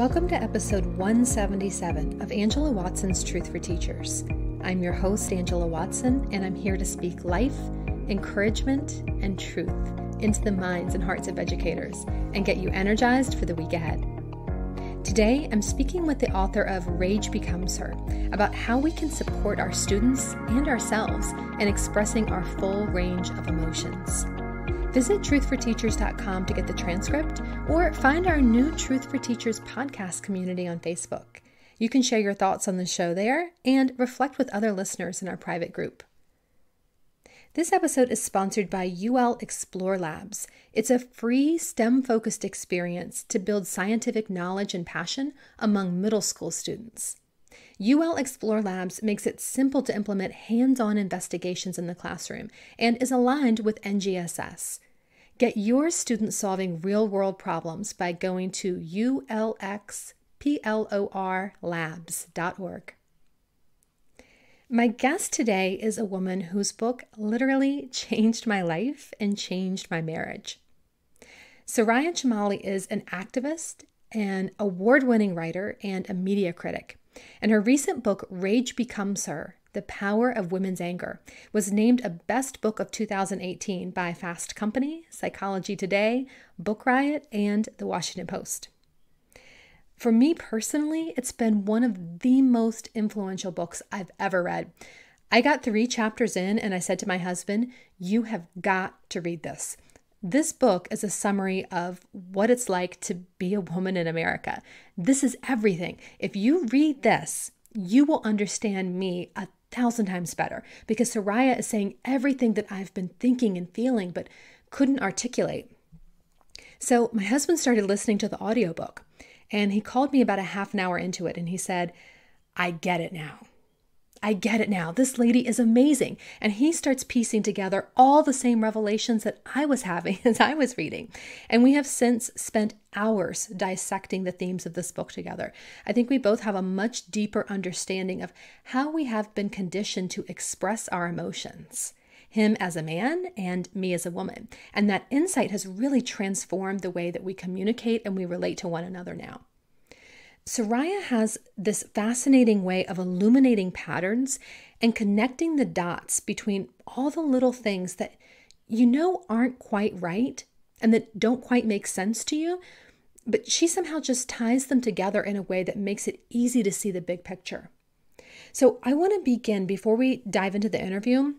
Welcome to episode 177 of Angela Watson's Truth for Teachers. I'm your host, Angela Watson, and I'm here to speak life, encouragement, and truth into the minds and hearts of educators and get you energized for the week ahead. Today, I'm speaking with the author of Rage Becomes Her about how we can support our students and ourselves in expressing our full range of emotions. Visit truthforteachers.com to get the transcript or find our new Truth for Teachers podcast community on Facebook. You can share your thoughts on the show there and reflect with other listeners in our private group. This episode is sponsored by UL Explore Labs. It's a free STEM-focused experience to build scientific knowledge and passion among middle school students. UL Explore Labs makes it simple to implement hands-on investigations in the classroom and is aligned with NGSS. Get your students solving real-world problems by going to ulexplorlabs.org. My guest today is a woman whose book literally changed my life and changed my marriage. Soraya Chemaly is an activist, an award-winning writer, and a media critic. And her recent book, Rage Becomes Her, The Power of Women's Anger, was named a Best Book of 2018 by Fast Company, Psychology Today, Book Riot, and The Washington Post. For me personally, it's been one of the most influential books I've ever read. I got 3 chapters in and I said to my husband, "You have got to read this. This book is a summary of what it's like to be a woman in America. This is everything. If you read this, you will understand me 1,000 times better," because Soraya is saying everything that I've been thinking and feeling but couldn't articulate. So my husband started listening to the audiobook. And he called me about a half an hour into it and he said, "I get it now. I get it now. This lady is amazing." And he starts piecing together all the same revelations that I was having as I was reading. And we have since spent hours dissecting the themes of this book together. I think we both have a much deeper understanding of how we have been conditioned to express our emotions. Him as a man and me as a woman. And that insight has really transformed the way that we communicate and we relate to one another now. Soraya has this fascinating way of illuminating patterns and connecting the dots between all the little things that you know aren't quite right and that don't quite make sense to you, but she somehow just ties them together in a way that makes it easy to see the big picture. So I want to begin, before we dive into the interview,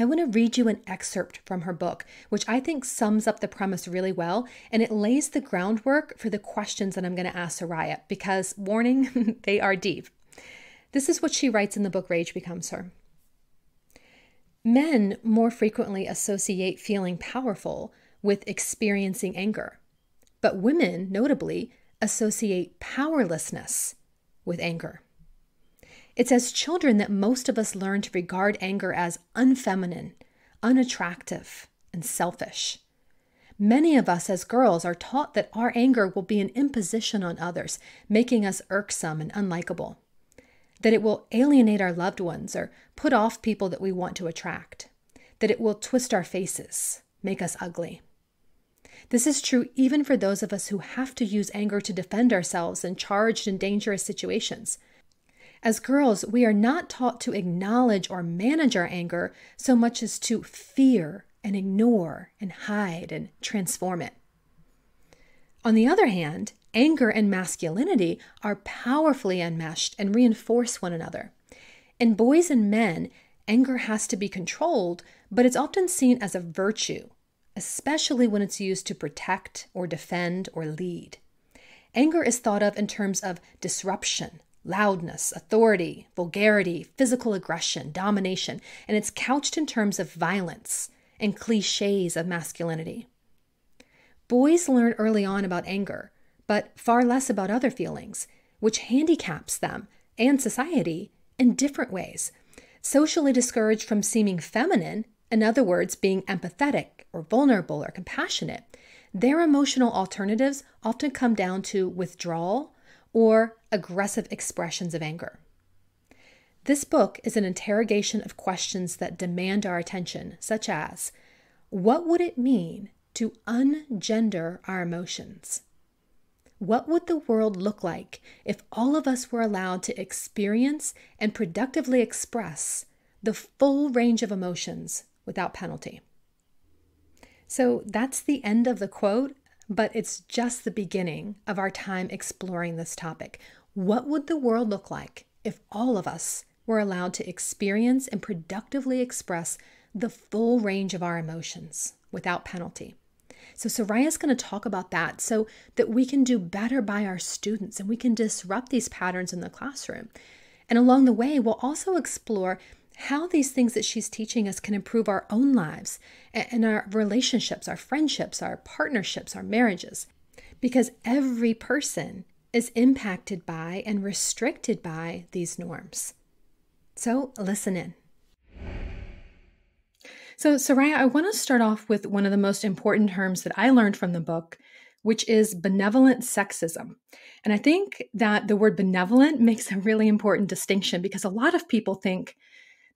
I want to read you an excerpt from her book, which I think sums up the premise really well, and it lays the groundwork for the questions that I'm going to ask Soraya, because, warning, they are deep. This is what she writes in the book Rage Becomes Her. Men more frequently associate feeling powerful with experiencing anger, but women, notably, associate powerlessness with anger. It's as children that most of us learn to regard anger as unfeminine, unattractive, and selfish. Many of us as girls are taught that our anger will be an imposition on others, making us irksome and unlikable, that it will alienate our loved ones or put off people that we want to attract, that it will twist our faces, make us ugly. This is true even for those of us who have to use anger to defend ourselves in charged and dangerous situations. As girls, we are not taught to acknowledge or manage our anger so much as to fear and ignore and hide and transform it. On the other hand, anger and masculinity are powerfully enmeshed and reinforce one another. In boys and men, anger has to be controlled, but it's often seen as a virtue, especially when it's used to protect or defend or lead. Anger is thought of in terms of disruption, loudness, authority, vulgarity, physical aggression, domination, and it's couched in terms of violence and cliches of masculinity. Boys learn early on about anger, but far less about other feelings, which handicaps them and society in different ways. Socially discouraged from seeming feminine, in other words, being empathetic or vulnerable or compassionate, their emotional alternatives often come down to withdrawal or aggressive expressions of anger. This book is an interrogation of questions that demand our attention, such as, what would it mean to ungender our emotions? What would the world look like if all of us were allowed to experience and productively express the full range of emotions without penalty? So that's the end of the quote, but it's just the beginning of our time exploring this topic. What would the world look like if all of us were allowed to experience and productively express the full range of our emotions without penalty? So Soraya's going to talk about that so that we can do better by our students and we can disrupt these patterns in the classroom. And along the way, we'll also explore how these things that she's teaching us can improve our own lives and our relationships, our friendships, our partnerships, our marriages, because every person is impacted by and restricted by these norms. So listen in. So Soraya, I want to start off with one of the most important terms that I learned from the book, which is benevolent sexism. And I think that the word benevolent makes a really important distinction because a lot of people think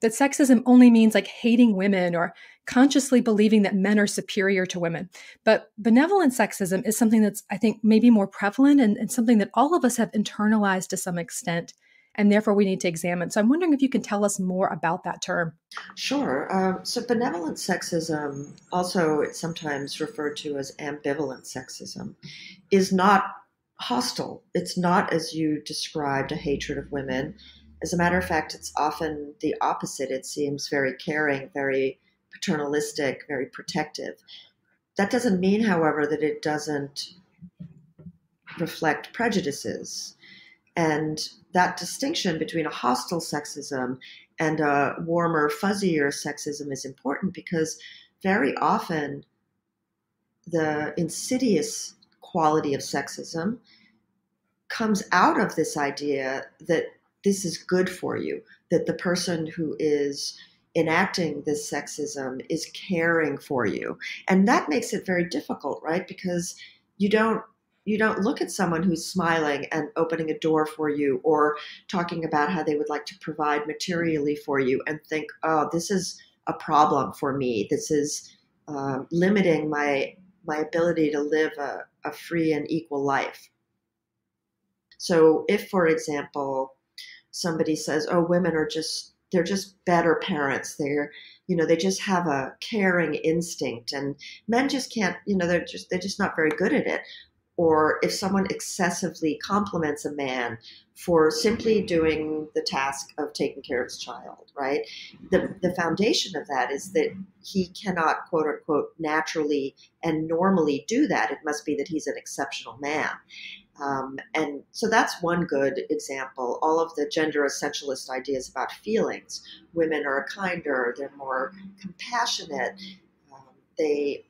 that sexism only means like hating women or consciously believing that men are superior to women. But benevolent sexism is something that's, I think, maybe more prevalent and something that all of us have internalized to some extent, and therefore we need to examine. So I'm wondering if you can tell us more about that term. Sure. So benevolent sexism, also it's sometimes referred to as ambivalent sexism, is not hostile. It's not, as you described, a hatred of women. As a matter of fact, it's often the opposite. It seems very caring, very paternalistic, very protective. That doesn't mean, however, that it doesn't reflect prejudices. And that distinction between a hostile sexism and a warmer, fuzzier sexism is important because very often the insidious quality of sexism comes out of this idea that this is good for you, that the person who is enacting this sexism is caring for you. And that makes it very difficult, right? Because you don't look at someone who's smiling and opening a door for you or talking about how they would like to provide materially for you and think, oh, this is a problem for me. This is limiting my ability to live a free and equal life. So if, for example, somebody says, oh, women are just, they're just better parents. They're, you know, they just have a caring instinct and men just can't, you know, they're just not very good at it. Or if someone excessively compliments a man for simply doing the task of taking care of his child, right? The foundation of that is that he cannot, quote unquote, naturally and normally do that. It must be that he's an exceptional man. And so that's one good example. All of the gender essentialist ideas about feelings. Women are kinder, they're more compassionate, they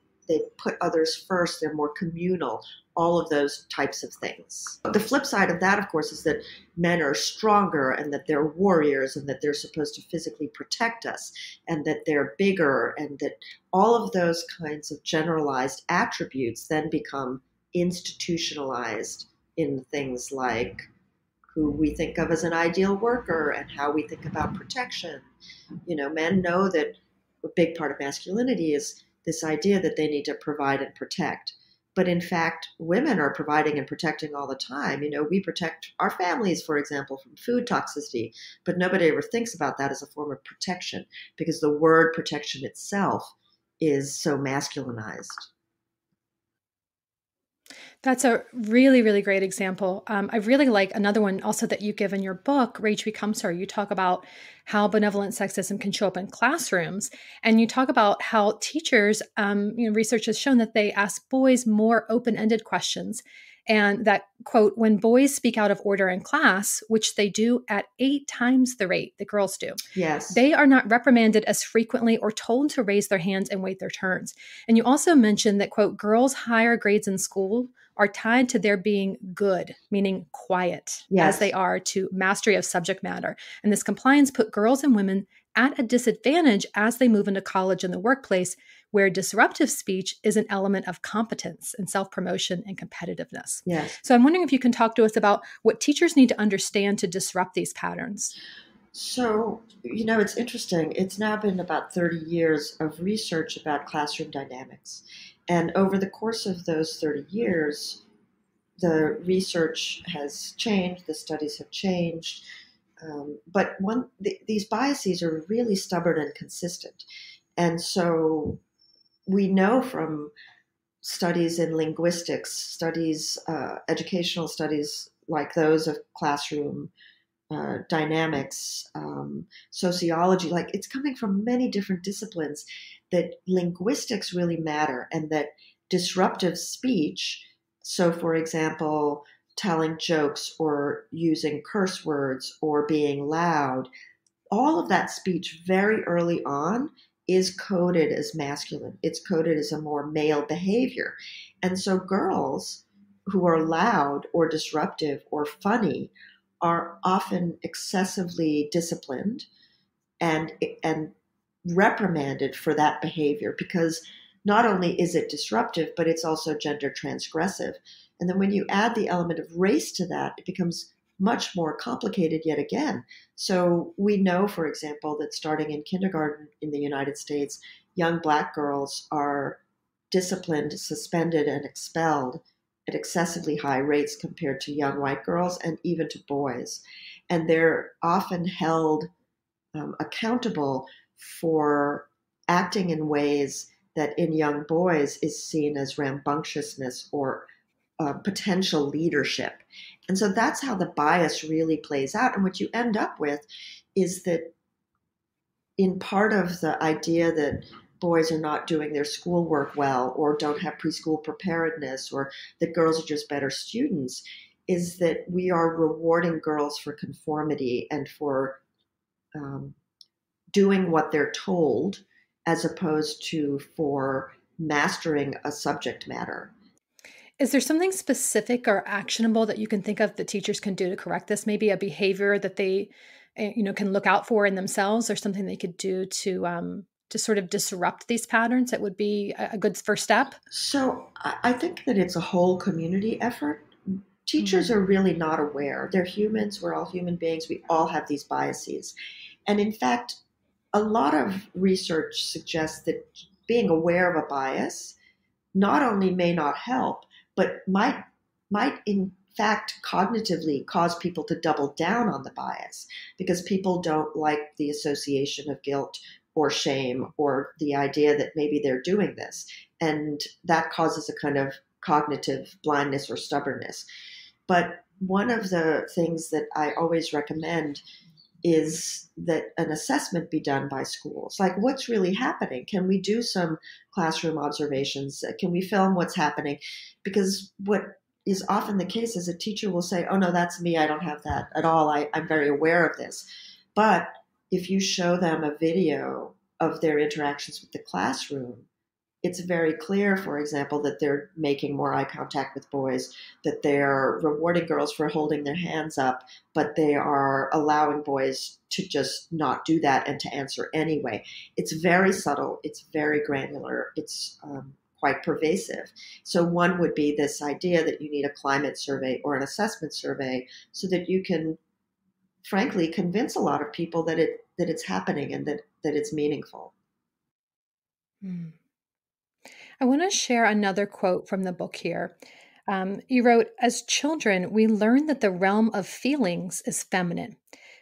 put others first, they're more communal, all of those types of things. The flip side of that, of course, is that men are stronger and that they're warriors and that they're supposed to physically protect us and that they're bigger and that all of those kinds of generalized attributes then become institutionalized in things like who we think of as an ideal worker and how we think about protection. You know, men know that a big part of masculinity is this idea that they need to provide and protect. But in fact, women are providing and protecting all the time. You know, we protect our families, for example, from food toxicity, but nobody ever thinks about that as a form of protection because the word protection itself is so masculinized. That's a really, really great example. I really like another one also that you give in your book, Rage Becomes Her. You talk about how benevolent sexism can show up in classrooms. And you talk about how teachers, you know, research has shown that they ask boys more open-ended questions. And that, quote, when boys speak out of order in class, which they do at 8 times the rate that girls do, yes, they are not reprimanded as frequently or told to raise their hands and wait their turns. And you also mentioned that, quote, girls' higher grades in school are tied to their being good, meaning quiet, yes, as they are to mastery of subject matter. And this compliance put girls and women at a disadvantage as they move into college and the workplace, where disruptive speech is an element of competence and self-promotion and competitiveness. Yes. So I'm wondering if you can talk to us about what teachers need to understand to disrupt these patterns. So, you know, it's interesting. It's now been about 30 years of research about classroom dynamics. And over the course of those 30 years, the research has changed, the studies have changed, but these biases are really stubborn and consistent. And so we know from studies in linguistics, studies, educational studies like those of classroom dynamics, sociology, like it's coming from many different disciplines, that linguistics really matter, and that disruptive speech, so for example, telling jokes or using curse words or being loud, all of that speech very early on is coded as masculine. It's coded as a more male behavior. And so girls who are loud or disruptive or funny are often excessively disciplined and reprimanded for that behavior, because not only is it disruptive, but it's also gender transgressive. And then when you add the element of race to that, it becomes much more complicated yet again. So we know, for example, that starting in kindergarten in the United States, young Black girls are disciplined, suspended, and expelled at excessively high rates compared to young white girls and even to boys. And they're often held accountable for acting in ways that in young boys is seen as rambunctiousness or potential leadership. And so that's how the bias really plays out. And what you end up with is that in part of the idea that boys are not doing their schoolwork well or don't have preschool preparedness or that girls are just better students, is that we are rewarding girls for conformity and for doing what they're told, as opposed to for mastering a subject matter. Is there something specific or actionable that you can think of that teachers can do to correct this? Maybe a behavior that they, you know, can look out for in themselves, or something they could do to sort of disrupt these patterns that would be a good first step? So I think that it's a whole community effort. Teachers are really not aware. They're humans. We're all human beings. We all have these biases. And in fact, a lot of research suggests that being aware of a bias not only may not help, but might in fact cognitively cause people to double down on the bias, because people don't like the association of guilt or shame or the idea that maybe they're doing this. And that causes a kind of cognitive blindness or stubbornness. But one of the things that I always recommend is that an assessment be done by schools. Like, what's really happening? Can we do some classroom observations? Can we film what's happening? Because what is often the case is a teacher will say, oh no, that's me, I don't have that at all, I'm very aware of this. But if you show them a video of their interactions with the classroom, it's very clear, for example, that they're making more eye contact with boys, that they're rewarding girls for holding their hands up, but they are allowing boys to just not do that and to answer anyway. It's very subtle. It's very granular. It's quite pervasive. So one would be this idea that you need a climate survey or an assessment survey so that you can, frankly, convince a lot of people that it's happening and that it's meaningful. Mm. I want to share another quote from the book here. You wrote, as children, we learn that the realm of feelings is feminine.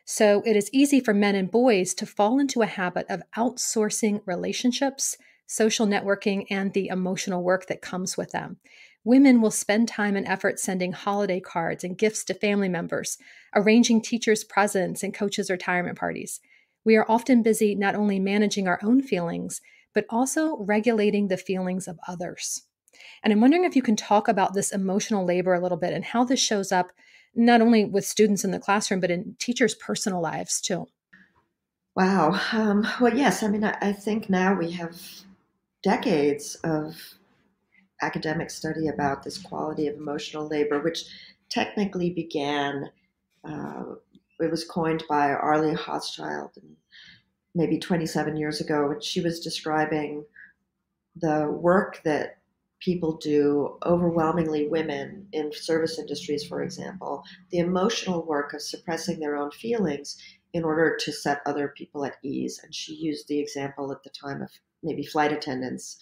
So it is easy for men and boys to fall into a habit of outsourcing relationships, social networking, and the emotional work that comes with them. Women will spend time and effort sending holiday cards and gifts to family members, arranging teachers' presents and coaches' retirement parties. We are often busy not only managing our own feelings, but also regulating the feelings of others. And I'm wondering if you can talk about this emotional labor a little bit and how this shows up not only with students in the classroom, but in teachers' personal lives too. Wow. Well, yes, I mean, I think now we have decades of academic study about this quality of emotional labor, which technically began, it was coined by Arlie Hochschild and maybe 27 years ago, and she was describing the work that people do, overwhelmingly women in service industries, for example, the emotional work of suppressing their own feelings in order to set other people at ease. And she used the example at the time of maybe flight attendants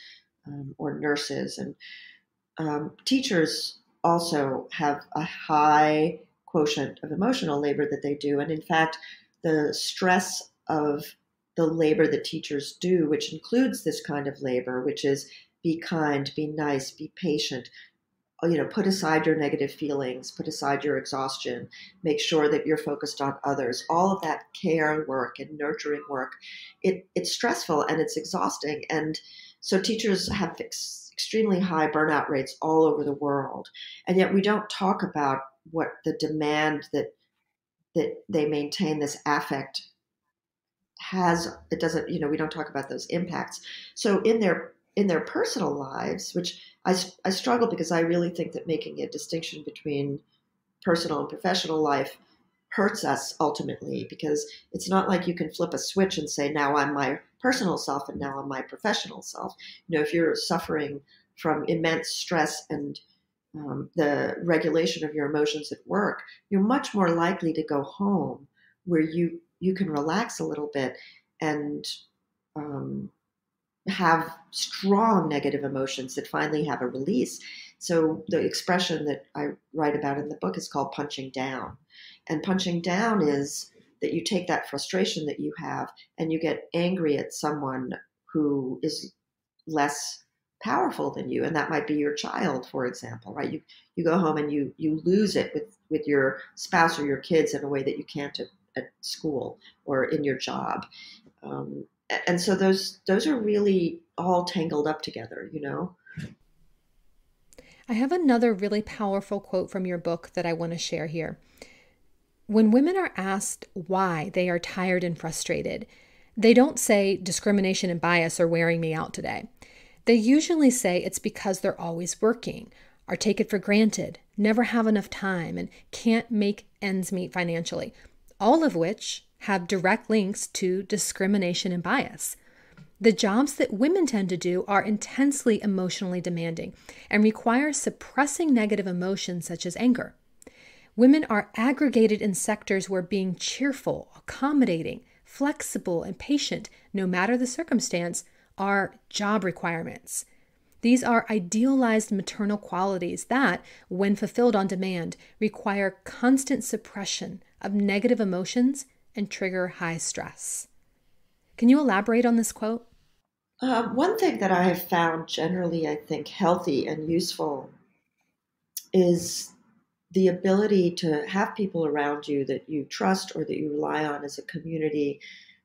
or nurses, and teachers also have a high quotient of emotional labor that they do. And in fact, the stress of the labor that teachers do, which includes this kind of labor, which is be kind, be nice, be patient, you know, put aside your negative feelings, put aside your exhaustion, make sure that you're focused on others, all of that care work and nurturing work, it's stressful and it's exhausting. And so teachers have extremely high burnout rates all over the world. And yet we don't talk about what the demand that they maintain this affect has. It doesn't, you know, we don't talk about those impacts. So in their personal lives, which I struggle because I really think that making a distinction between personal and professional life hurts us ultimately, because it's not like you can flip a switch and say, now I'm my personal self and now I'm my professional self. You know, if you're suffering from immense stress and the regulation of your emotions at work, you're much more likely to go home where you can relax a little bit and have strong negative emotions that finally have a release. So the expression that I write about in the book is called punching down. And punching down is that you take that frustration that you have and you get angry at someone who is less powerful than you. And that might be your child, for example, right? You go home and you lose it with your spouse or your kids in a way that you can't at school or in your job. And so those are really all tangled up together, you know? I have another really powerful quote from your book that I want to share here. When women are asked why they are tired and frustrated, they don't say discrimination and bias are wearing me out today. They usually say it's because they're always working, are taken for granted, never have enough time, and can't make ends meet financially, all of which have direct links to discrimination and bias. The jobs that women tend to do are intensely emotionally demanding and require suppressing negative emotions such as anger. Women are aggregated in sectors where being cheerful, accommodating, flexible, and patient, no matter the circumstance, are job requirements. These are idealized maternal qualities that, when fulfilled on demand, require constant suppression of negative emotions and trigger high stress. Can you elaborate on this quote? One thing that I have found generally, I think, healthy and useful is the ability to have people around you that you trust or that you rely on as a community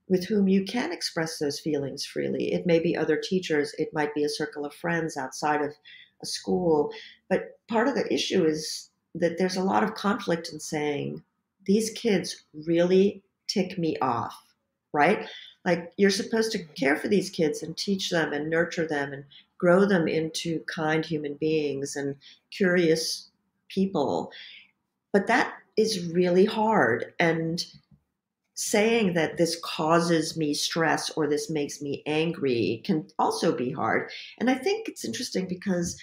with whom you can express those feelings freely. It may be other teachers, it might be a circle of friends outside of a school, but part of the issue is that there's a lot of conflict in saying, these kids really tick me off, right? Like, you're supposed to care for these kids and teach them and nurture them and grow them into kind human beings and curious people. But that is really hard. And saying that this causes me stress or this makes me angry can also be hard. And I think it's interesting because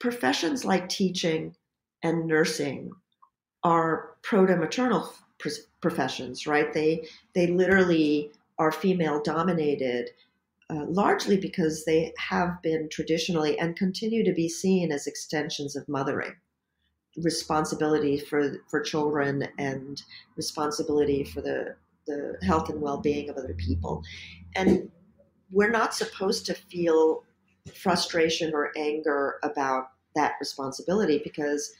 professions like teaching and nursing are proto-maternal professions, right? They literally are female-dominated, largely because they have been traditionally and continue to be seen as extensions of mothering, responsibility for children and responsibility for the health and well-being of other people. And we're not supposed to feel frustration or anger about that responsibility, because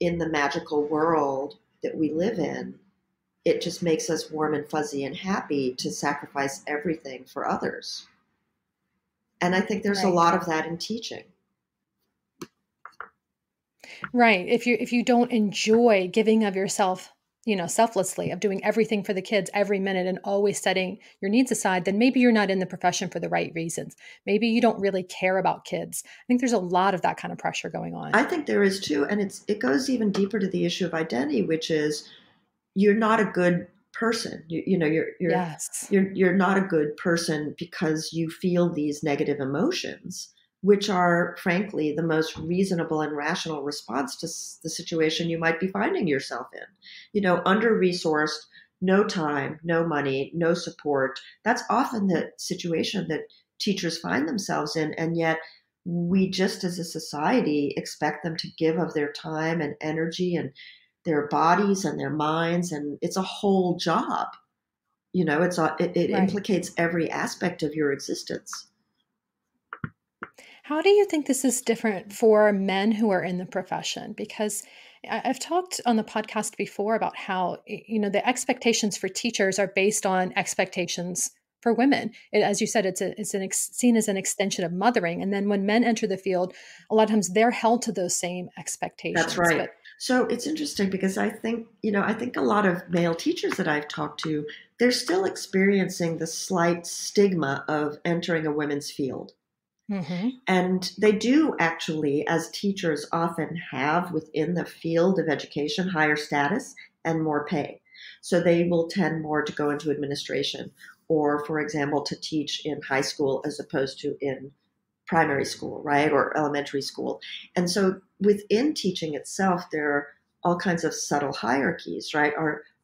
in the magical world that we live in, it just makes us warm and fuzzy and happy to sacrifice everything for others. And I think there's a lot of that in teaching. Right. If you don't enjoy giving of yourself, you know, selflessly, of doing everything for the kids every minute and always setting your needs aside, then maybe you're not in the profession for the right reasons. Maybe you don't really care about kids. I think there's a lot of that kind of pressure going on. I think there is too. And it goes even deeper to the issue of identity, which is you're not a good person. You're not a good person because you feel these negative emotions, which are frankly the most reasonable and rational response to the situation you might be finding yourself in. You know, under-resourced, no time, no money, no support. That's often the situation that teachers find themselves in. And yet we just as a society expect them to give of their time and energy and their bodies and their minds. And it's a whole job. You know, it's it right. implicates every aspect of your existence. How do you think this is different for men who are in the profession? Because I've talked on the podcast before about how, you know, the expectations for teachers are based on expectations for women. It, as you said, it's seen as an extension of mothering. And then when men enter the field, a lot of times they're held to those same expectations. That's right. But so it's interesting because I think, you know, I think a lot of male teachers that I've talked to, they're still experiencing the slight stigma of entering a women's field. Mm-hmm. And they do actually, as teachers often have within the field of education, higher status and more pay. So they will tend more to go into administration or, for example, to teach in high school as opposed to in primary school, right, or elementary school. And so within teaching itself, there are all kinds of subtle hierarchies, right?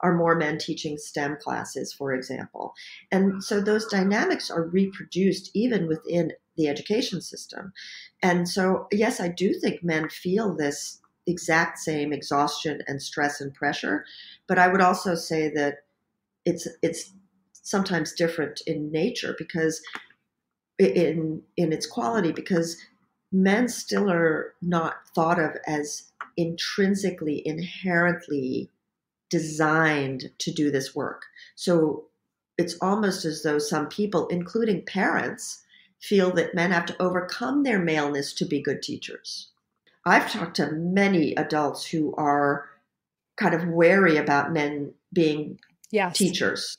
Are more men teaching STEM classes, for example. And so those dynamics are reproduced even within the education system. And so, yes, I do think men feel this exact same exhaustion and stress and pressure, but I would also say that it's sometimes different in nature because in its quality, because men still are not thought of as intrinsically, inherently designed to do this work. So it's almost as though some people, including parents, feel that men have to overcome their maleness to be good teachers. I've talked to many adults who are kind of wary about men being yes. teachers.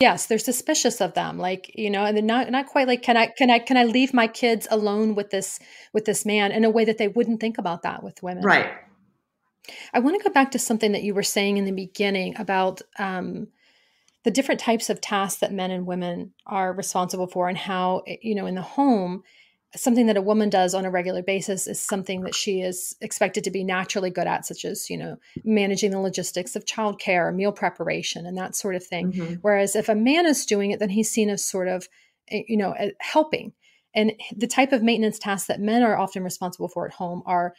Yes, they're suspicious of them. Like, you know, and they're not quite like, can I leave my kids alone with this man in a way that they wouldn't think about that with women. Right. I want to go back to something that you were saying in the beginning about the different types of tasks that men and women are responsible for, and how, you know, in the home, something that a woman does on a regular basis is something that she is expected to be naturally good at, such as, you know, managing the logistics of childcare, meal preparation, and that sort of thing. Mm-hmm. Whereas if a man is doing it, then he's seen as sort of, you know, helping. And the type of maintenance tasks that men are often responsible for at home are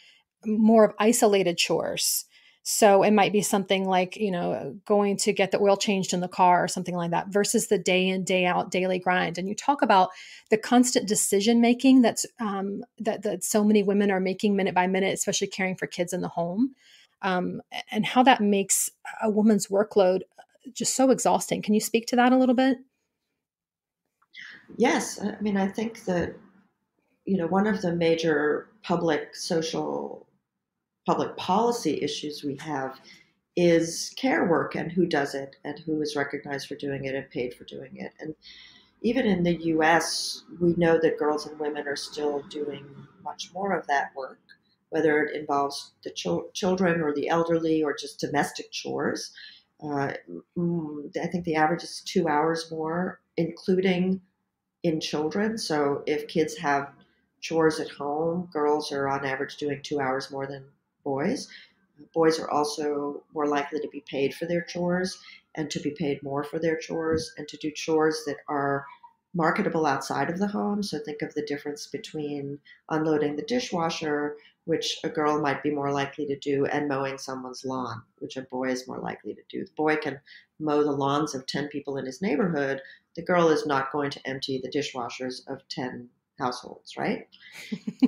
more of isolated chores. So it might be something like, you know, going to get the oil changed in the car or something like that, versus the day in, day out daily grind. And you talk about the constant decision making that's that so many women are making minute by minute, especially caring for kids in the home, and how that makes a woman's workload just so exhausting. Can you speak to that a little bit? Yes. I mean, I think that, you know, one of the major public policy issues we have is care work and who does it and who is recognized for doing it and paid for doing it. And even in the US, we know that girls and women are still doing much more of that work, whether it involves the children or the elderly or just domestic chores. I think the average is 2 hours more, including in children. So if kids have chores at home, girls are on average doing 2 hours more than boys. Boys are also more likely to be paid for their chores and to be paid more for their chores and to do chores that are marketable outside of the home. So think of the difference between unloading the dishwasher, which a girl might be more likely to do, and mowing someone's lawn, which a boy is more likely to do. The boy can mow the lawns of 10 people in his neighborhood. The girl is not going to empty the dishwashers of 10 households, right?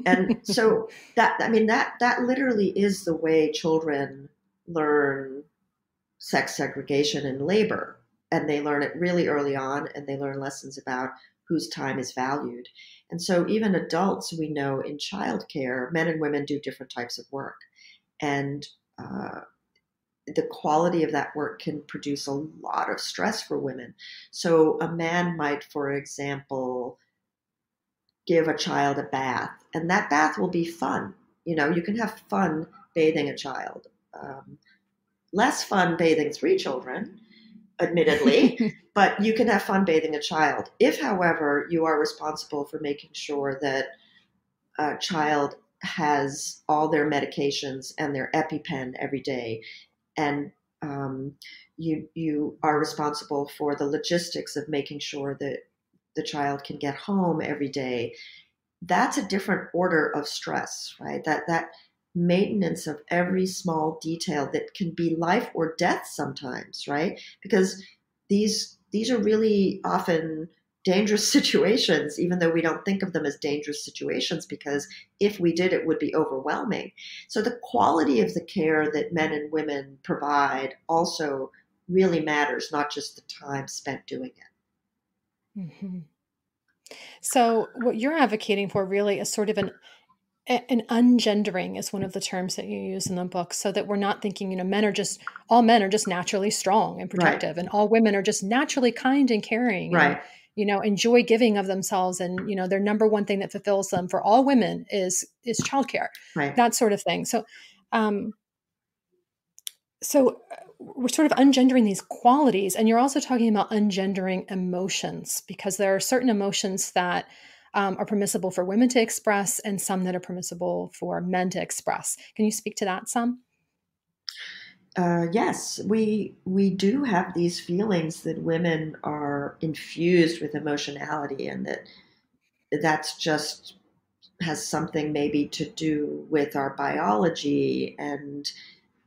And so that, I mean, that literally is the way children learn sex segregation and labor. And they learn it really early on, and they learn lessons about whose time is valued. And so even adults, we know in childcare, men and women do different types of work. And the quality of that work can produce a lot of stress for women. So a man might, for example, give a child a bath, and that bath will be fun. You know, you can have fun bathing a child. Less fun bathing 3 children, admittedly, but you can have fun bathing a child. If, however, you are responsible for making sure that a child has all their medications and their EpiPen every day, and you are responsible for the logistics of making sure that the child can get home every day, that's a different order of stress, right? That maintenance of every small detail that can be life or death sometimes, right? Because these are really often dangerous situations, even though we don't think of them as dangerous situations, because if we did, it would be overwhelming. So the quality of the care that men and women provide also really matters, not just the time spent doing it. Mm-hmm. So what you're advocating for really is sort of an ungendering is one of the terms that you use in the book, so that we're not thinking, you know, all men are just naturally strong and protective, right, and all women are just naturally kind and caring, right, and, you know, enjoy giving of themselves. And, you know, their number one thing that fulfills them for all women is childcare, right, that sort of thing. So, so we're sort of ungendering these qualities, and you're also talking about ungendering emotions, because there are certain emotions that are permissible for women to express and some that are permissible for men to express. Can you speak to that some? Yes, we do have these feelings that women are infused with emotionality, and that's just has something maybe to do with our biology. And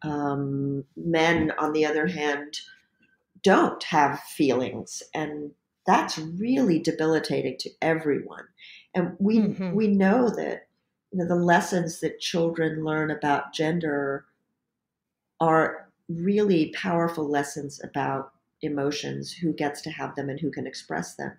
men, on the other hand, don't have feelings, and that's really debilitating to everyone. And we know that, you know, the lessons that children learn about gender are really powerful lessons about emotions, who gets to have them and who can express them.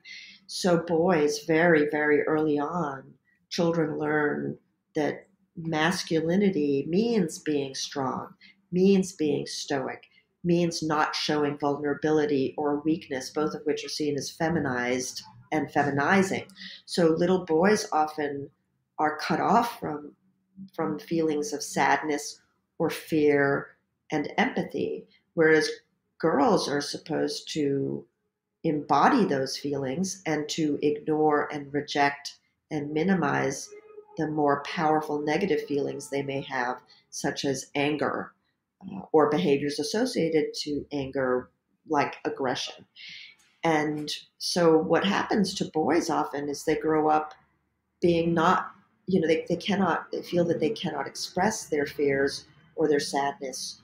So boys, very, very early on, children learn that masculinity means being strong, means being stoic, means not showing vulnerability or weakness, both of which are seen as feminized and feminizing. So little boys often are cut off from feelings of sadness or fear and empathy, whereas girls are supposed to embody those feelings and to ignore and reject and minimize the more powerful negative feelings they may have, such as anger or behaviors associated to anger, like aggression. And so what happens to boys often is they grow up being not, you know, they feel that they cannot express their fears or their sadness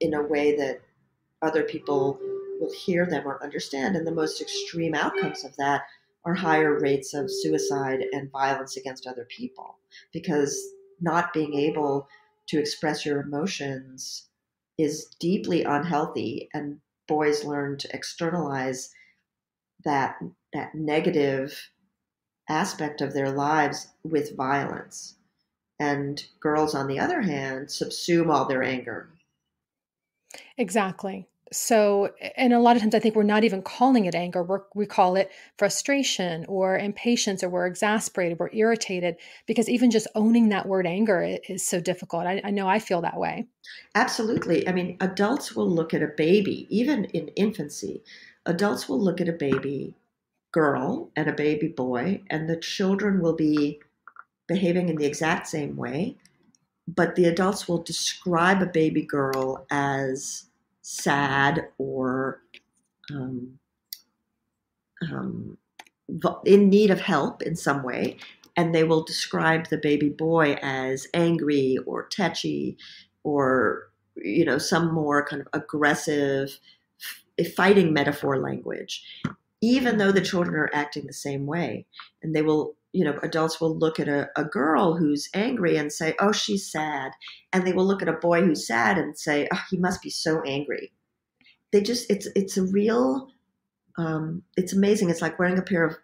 in a way that other people will hear them or understand. And the most extreme outcomes of that are higher rates of suicide and violence against other people, because not being able to express your emotions is deeply unhealthy. And boys learn to externalize that negative aspect of their lives with violence. And girls, on the other hand, subsume all their anger. Exactly. So, and a lot of times I think we're not even calling it anger. We call it frustration or impatience, or we're exasperated, we're irritated, because even just owning that word anger is so difficult. I know I feel that way. Absolutely. I mean, adults will look at a baby, even in infancy, adults will look at a baby girl and a baby boy, and the children will be behaving in the exact same way, but the adults will describe a baby girl as sad or in need of help in some way, and they will describe the baby boy as angry or tetchy or, you know, some more kind of aggressive fighting metaphor language, even though the children are acting the same way. And they will, you know, adults will look at a girl who's angry and say, oh, she's sad. And they will look at a boy who's sad and say, oh, he must be so angry. They just, it's a real, it's amazing. It's like wearing a pair of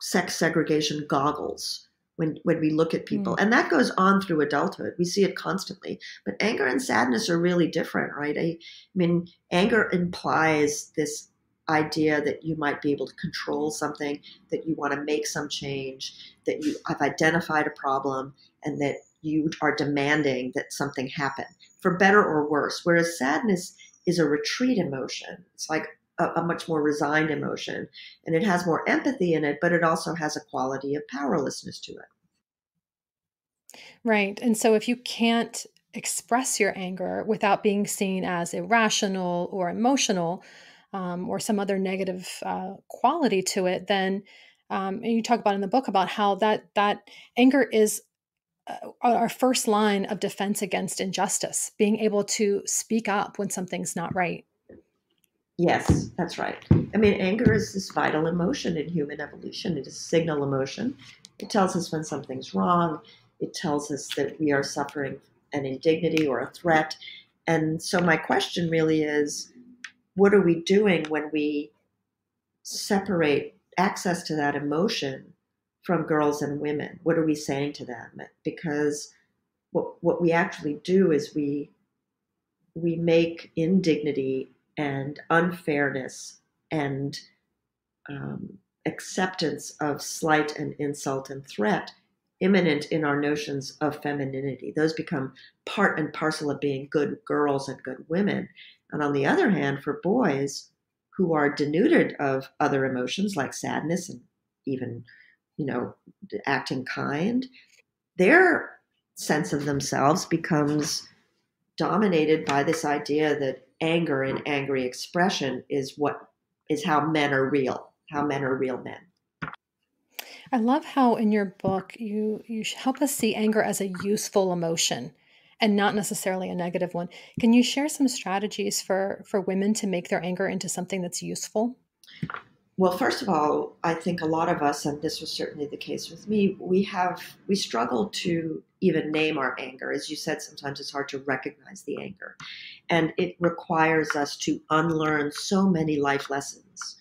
sex segregation goggles when we look at people. And that goes on through adulthood. We see it constantly, but anger and sadness are really different, right? I mean, anger implies this idea that you might be able to control something, that you want to make some change, that you have identified a problem, and that you are demanding that something happen, for better or worse. Whereas sadness is a retreat emotion. It's like a much more resigned emotion, and it has more empathy in it, but it also has a quality of powerlessness to it. Right. And so if you can't express your anger without being seen as irrational or emotional, or some other negative quality to it, then and you talk about in the book about how that anger is our first line of defense against injustice, being able to speak up when something's not right. Yes, that's right. I mean, anger is this vital emotion in human evolution. It is a signal emotion. It tells us when something's wrong. It tells us that we are suffering an indignity or a threat. And so my question really is, what are we doing when we separate access to that emotion from girls and women? What are we saying to them? Because what we actually do is we make indignity and unfairness and acceptance of slight and insult and threat imminent in our notions of femininity. Those become part and parcel of being good girls and good women. And on the other hand, for boys who are denuded of other emotions like sadness and even, you know, acting kind, their sense of themselves becomes dominated by this idea that anger and angry expression is how men are real, how men are real men. I love how in your book you help us see anger as a useful emotion and not necessarily a negative one. Can you share some strategies for women to make their anger into something that's useful? Well, first of all, I think a lot of us, and this was certainly the case with me, we struggle to even name our anger. As you said, sometimes it's hard to recognize the anger. And it requires us to unlearn so many life lessons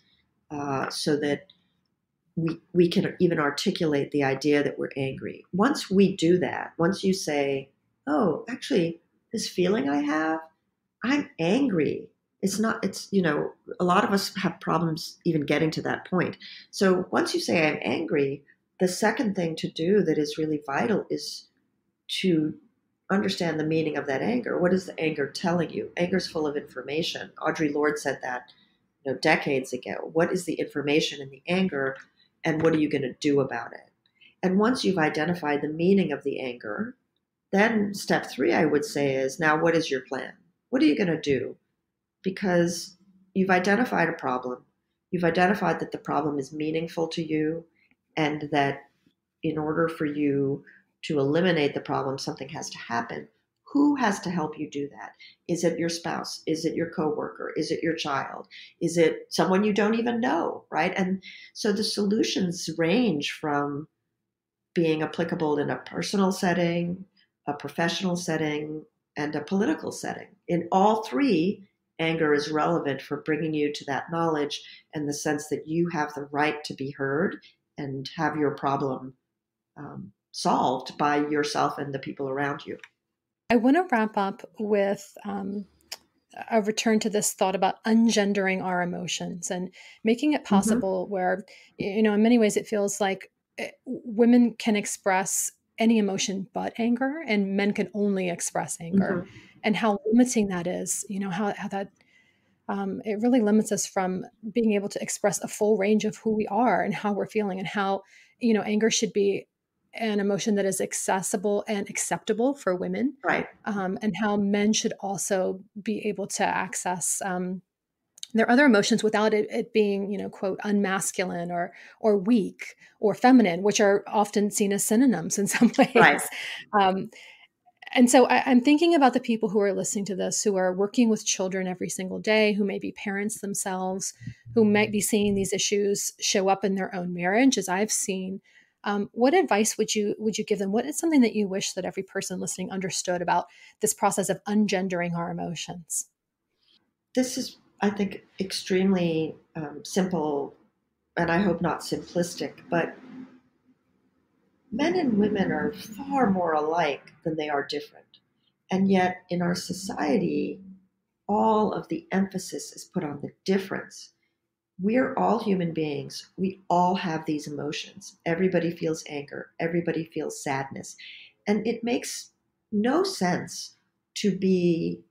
so that we can even articulate the idea that we're angry. Once we do that, once you say, oh, actually, this feeling I have, I'm angry. It's, you know, a lot of us have problems even getting to that point. So once you say I'm angry, the second thing to do that is really vital is to understand the meaning of that anger. What is the anger telling you? Anger's full of information. Audre Lorde said that, you know, decades ago. What is the information in the anger and what are you going to do about it? And once you've identified the meaning of the anger, then step three, I would say, is now what is your plan? What are you going to do? Because you've identified a problem. You've identified that the problem is meaningful to you and that in order for you to eliminate the problem, something has to happen. Who has to help you do that? Is it your spouse? Is it your coworker? Is it your child? Is it someone you don't even know, right? And so the solutions range from being applicable in a personal setting, a professional setting, and a political setting. In all three, anger is relevant for bringing you to that knowledge and the sense that you have the right to be heard and have your problem solved by yourself and the people around you. I want to wrap up with a return to this thought about ungendering our emotions and making it possible where, you know, in many ways it feels like women can express any emotion but anger and men can only express anger. And how limiting that is, you know, how that it really limits us from being able to express a full range of who we are and how we're feeling and how, you know, anger should be an emotion that is accessible and acceptable for women. Right. And how men should also be able to access their other emotions without it being, you know, quote, unmasculine or weak or feminine, which are often seen as synonyms in some ways. Right. And so I'm thinking about the people who are listening to this, who are working with children every single day, who may be parents themselves, who might be seeing these issues show up in their own marriage, as I've seen. What advice would you give them? What is something that you wish that every person listening understood about this process of ungendering our emotions? This is, I think, extremely simple, and I hope not simplistic, but men and women are far more alike than they are different. And yet in our society, all of the emphasis is put on the difference. We're all human beings. We all have these emotions. Everybody feels anger. Everybody feels sadness. And it makes no sense to be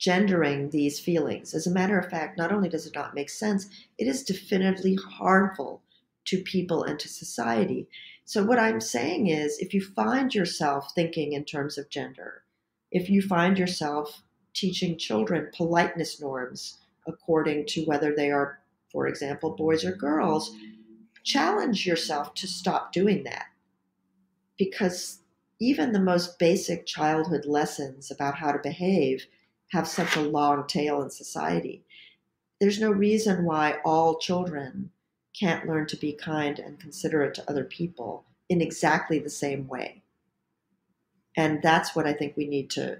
gendering these feelings. As a matter of fact, not only does it not make sense, it is definitively harmful to people and to society. So what I'm saying is, if you find yourself thinking in terms of gender, if you find yourself teaching children politeness norms according to whether they are, for example, boys or girls, challenge yourself to stop doing that, because even the most basic childhood lessons about how to behave have such a long tail in society. There's no reason why all children can't learn to be kind and considerate to other people in exactly the same way. And that's what I think we need to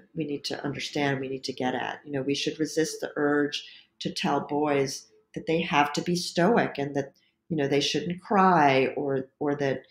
understand, we need to get at. You know, we should resist the urge to tell boys that they have to be stoic and that, you know, they shouldn't cry, or that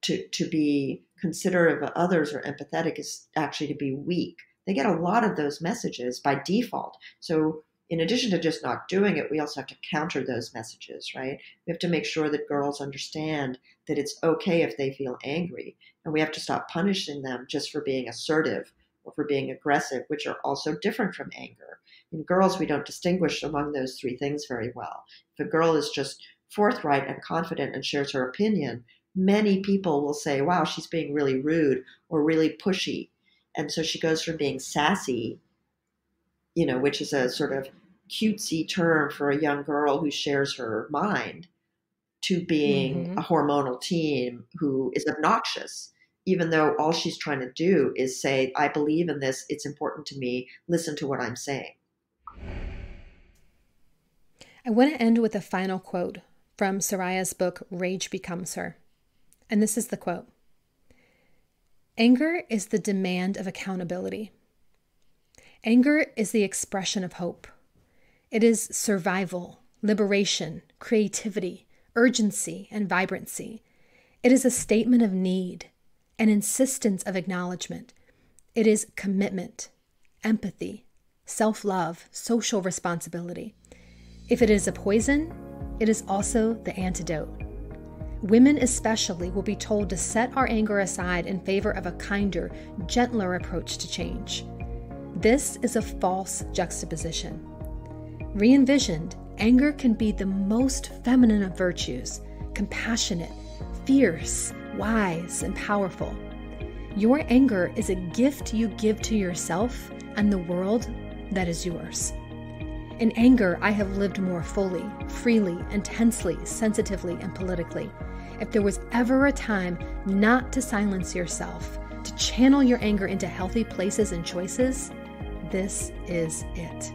to be considerate of others or empathetic is actually to be weak. They get a lot of those messages by default. So in addition to just not doing it, we also have to counter those messages, right? We have to make sure that girls understand that it's okay if they feel angry, and we have to stop punishing them just for being assertive or for being aggressive, which are also different from anger. In girls, we don't distinguish among those three things very well. If a girl is just forthright and confident and shares her opinion, many people will say, wow, she's being really rude or really pushy. And so she goes from being sassy, you know, which is a sort of cutesy term for a young girl who shares her mind, to being a hormonal teen who is obnoxious, even though all she's trying to do is say, I believe in this, it's important to me, listen to what I'm saying. I want to end with a final quote from Soraya's book, Rage Becomes Her. And this is the quote. Anger is the demand of accountability. Anger is the expression of hope. It is survival, liberation, creativity, urgency, and vibrancy. It is a statement of need, an insistence of acknowledgement. It is commitment, empathy, self-love, social responsibility. If it is a poison, it is also the antidote. Women especially will be told to set our anger aside in favor of a kinder, gentler approach to change. This is a false juxtaposition. Re-envisioned, anger can be the most feminine of virtues, compassionate, fierce, wise, and powerful. Your anger is a gift you give to yourself and the world that is yours. In anger, I have lived more fully, freely, intensely, sensitively, and politically. If there was ever a time not to silence yourself, to channel your anger into healthy places and choices, this is it.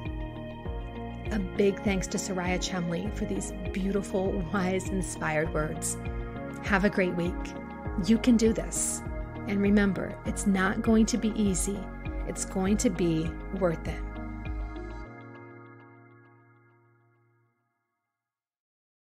A big thanks to Soraya Chemaly for these beautiful, wise, inspired words. Have a great week. You can do this. And remember, it's not going to be easy. It's going to be worth it.